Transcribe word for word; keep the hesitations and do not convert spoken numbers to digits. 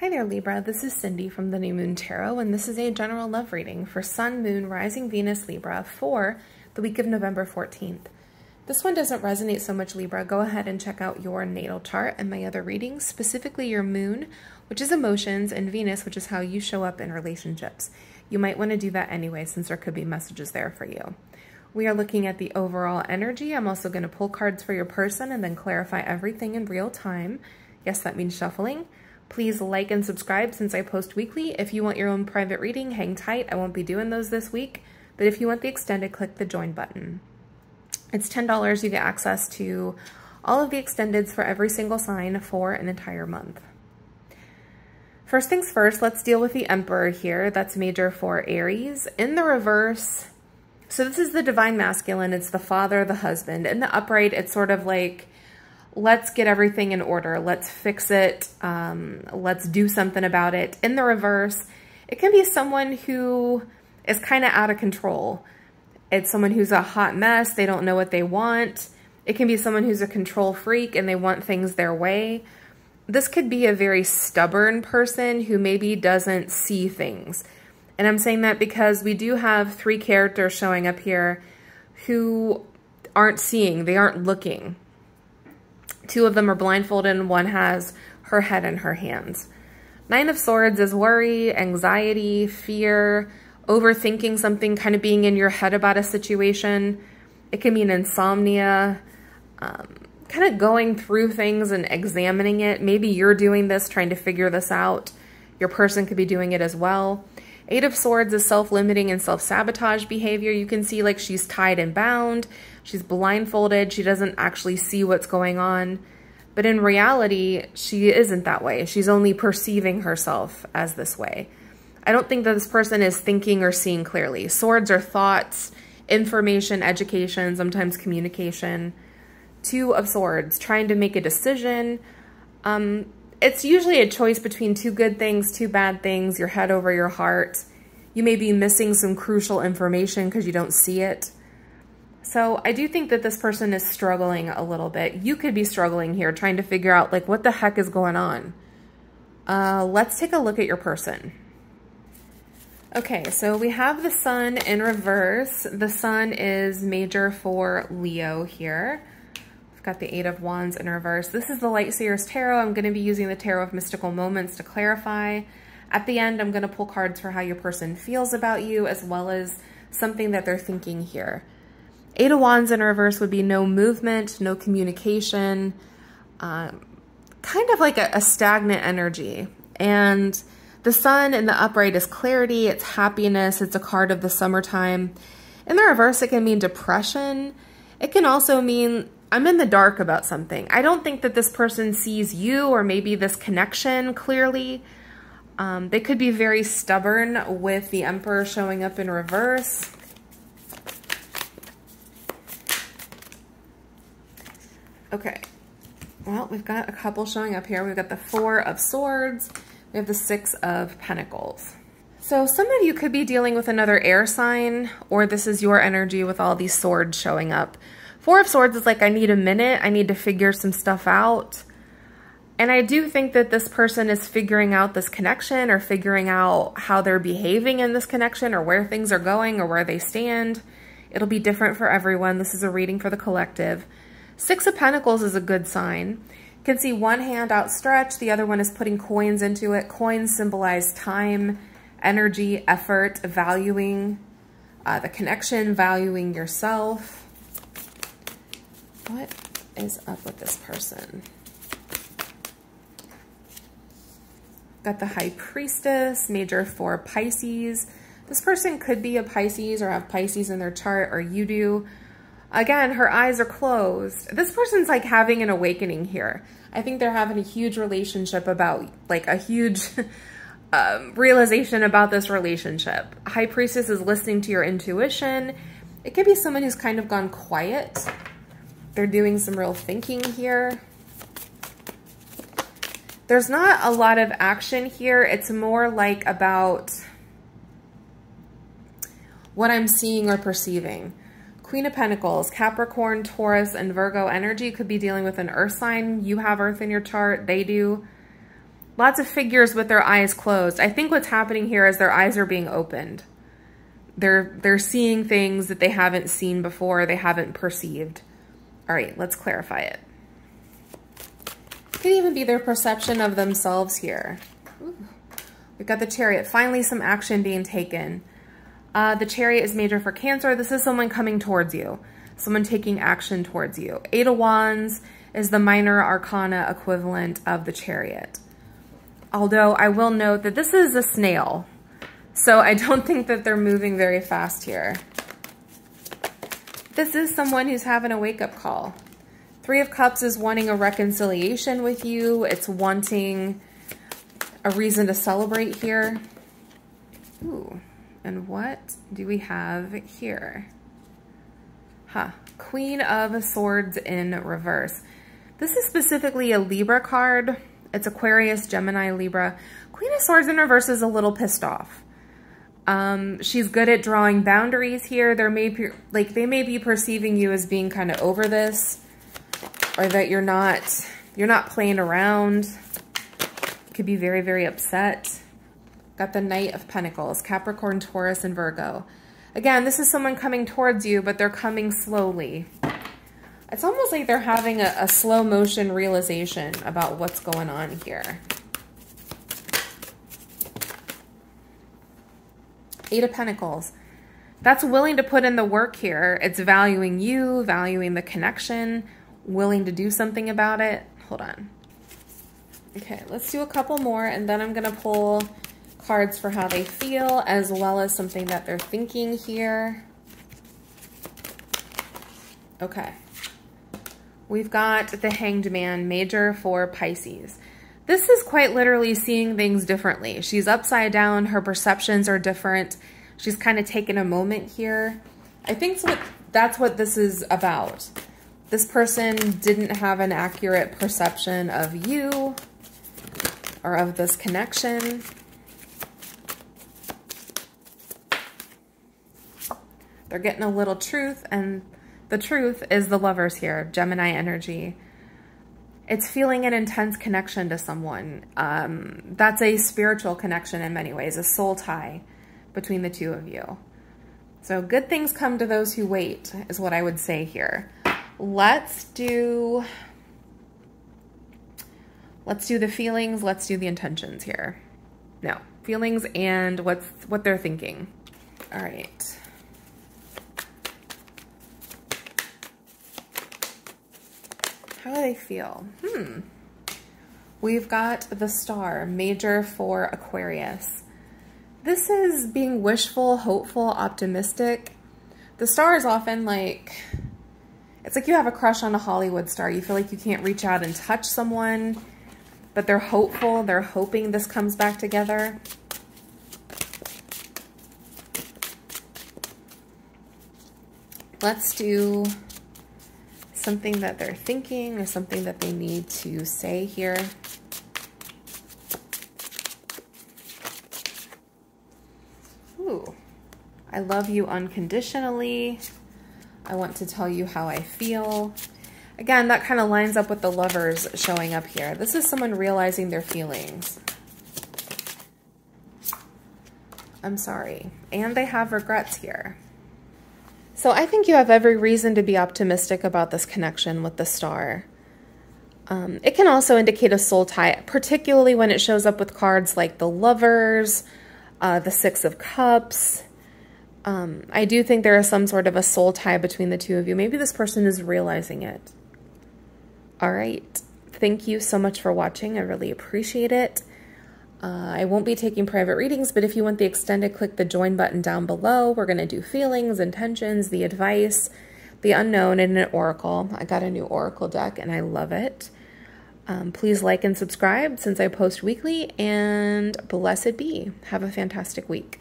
Hi there, Libra. This is Cindy from the New Moon Tarot, and this is a general love reading for Sun, Moon, Rising, Venus, Libra for the week of November fourteenth. This one doesn't resonate so much, Libra. Go ahead and check out your natal chart and my other readings, specifically your Moon, which is emotions, and Venus, which is how you show up in relationships. You might want to do that anyway, since there could be messages there for you. We are looking at the overall energy. I'm also going to pull cards for your person and then clarify everything in real time. Yes, that means shuffling. Please like and subscribe since I post weekly. If you want your own private reading, hang tight. I won't be doing those this week, but if you want the extended, click the join button. It's ten dollars. You get access to all of the extendeds for every single sign for an entire month. First things first, let's deal with the Emperor here. That's major for Aries. In the reverse, so this is the divine masculine. It's the father, the husband. In the upright, it's sort of like, let's get everything in order. Let's fix it. Um, let's do something about it. In the reverse, it can be someone who is kind of out of control. It's someone who's a hot mess. They don't know what they want. It can be someone who's a control freak and they want things their way. This could be a very stubborn person who maybe doesn't see things. And I'm saying that because we do have three characters showing up here who aren't seeing. They aren't looking. Two of them are blindfolded and one has her head in her hands. Nine of Swords is worry, anxiety, fear, overthinking something, kind of being in your head about a situation. It can mean insomnia, um, kind of going through things and examining it. Maybe you're doing this, trying to figure this out. Your person could be doing it as well. Eight of Swords is self-limiting and self-sabotage behavior. You can see like she's tied and bound. She's blindfolded. She doesn't actually see what's going on. But in reality, she isn't that way. She's only perceiving herself as this way. I don't think that this person is thinking or seeing clearly. Swords are thoughts, information, education, sometimes communication. Two of Swords, trying to make a decision. Um, it's usually a choice between two good things, two bad things, your head over your heart. You may be missing some crucial information because you don't see it. So I do think that this person is struggling a little bit. You could be struggling here, trying to figure out like what the heck is going on. Uh, let's take a look at your person. Okay, so we have the Sun in reverse. The Sun is major for Leo here. We've got the Eight of Wands in reverse. This is the Light Seer's Tarot. I'm going to be using the Tarot of Mystical Moments to clarify. At the end, I'm going to pull cards for how your person feels about you, as well as something that they're thinking here. Eight of Wands in reverse would be no movement, no communication, um, kind of like a, a stagnant energy. And the Sun in the upright is clarity, it's happiness, it's a card of the summertime. In the reverse, it can mean depression. It can also mean I'm in the dark about something. I don't think that this person sees you or maybe this connection clearly. Um, they could be very stubborn with the Emperor showing up in reverse. Okay, well, we've got a couple showing up here. We've got the Four of Swords. We have the Six of Pentacles. So some of you could be dealing with another air sign, or this is your energy with all these swords showing up. Four of Swords is like, I need a minute. I need to figure some stuff out. And I do think that this person is figuring out this connection or figuring out how they're behaving in this connection or where things are going or where they stand. It'll be different for everyone. This is a reading for the collective. Six of Pentacles is a good sign. You can see one hand outstretched, the other one is putting coins into it. Coins symbolize time, energy, effort, valuing uh, the connection, valuing yourself. What is up with this person? Got the High Priestess, major for Pisces. This person could be a Pisces or have Pisces in their chart, or you do. Again, her eyes are closed. This person's like having an awakening here. I think they're having a huge relationship about, like a huge um, realization about this relationship. High Priestess is listening to your intuition. It could be someone who's kind of gone quiet. They're doing some real thinking here. There's not a lot of action here. It's more like about what I'm seeing or perceiving. Queen of Pentacles, Capricorn, Taurus, and Virgo energy could be dealing with an earth sign. You have earth in your chart. They do. Lots of figures with their eyes closed. I think what's happening here is their eyes are being opened. They're, they're seeing things that they haven't seen before, they haven't perceived. All right, let's clarify it. It could even be their perception of themselves here. Ooh. We've got the Chariot. Finally, some action being taken. Uh, the Chariot is major for Cancer. This is someone coming towards you. Someone taking action towards you. Eight of Wands is the minor arcana equivalent of the Chariot. Although I will note that this is a snail, so I don't think that they're moving very fast here. This is someone who's having a wake-up call. Three of Cups is wanting a reconciliation with you. It's wanting a reason to celebrate here. Ooh, and what do we have here? Huh, Queen of Swords in reverse. This is specifically a Libra card. It's Aquarius, Gemini, Libra. Queen of Swords in reverse is a little pissed off. Um, she's good at drawing boundaries here. There may be, like, they may be perceiving you as being kind of over this, or that you're not, you're not playing around. Could be very, very upset. Got the Knight of Pentacles, Capricorn, Taurus, and Virgo. Again, this is someone coming towards you, but they're coming slowly. It's almost like they're having a, a slow motion realization about what's going on here. Eight of Pentacles. That's willing to put in the work here. It's valuing you, valuing the connection, willing to do something about it. Hold on. Okay, let's do a couple more, and then I'm going to pull cards for how they feel, as well as something that they're thinking here. Okay. We've got the Hanged Man, major for Pisces. This is quite literally seeing things differently. She's upside down. Her perceptions are different. She's kind of taken a moment here. I think that's what this is about. This person didn't have an accurate perception of you or of this connection. They're getting a little truth, and the truth is the Lovers here, Gemini energy. It's feeling an intense connection to someone. Um, that's a spiritual connection in many ways, a soul tie between the two of you. So good things come to those who wait is what I would say here. Let's do, let's do the feelings. Let's do the intentions here. No, feelings and what's, what they're thinking. All right. How do they feel? Hmm. We've got the Star, major for Aquarius. This is being wishful, hopeful, optimistic. The Star is often like, it's like you have a crush on a Hollywood star. You feel like you can't reach out and touch someone, but they're hopeful. They're hoping this comes back together. Let's do something that they're thinking or something that they need to say here. Ooh, I love you unconditionally. I want to tell you how I feel. Again, that kind of lines up with the Lovers showing up here. This is someone realizing their feelings. I'm sorry. And they have regrets here. So I think you have every reason to be optimistic about this connection with the Star. Um, it can also indicate a soul tie, particularly when it shows up with cards like the Lovers, uh, the Six of Cups. Um, I do think there is some sort of a soul tie between the two of you. Maybe this person is realizing it. All right. Thank you so much for watching. I really appreciate it. Uh, I won't be taking private readings, but if you want the extended, click the join button down below. We're going to do feelings, intentions, the advice, the unknown, and an oracle. I got a new oracle deck, and I love it. Um, please like and subscribe since I post weekly, and blessed be. Have a fantastic week.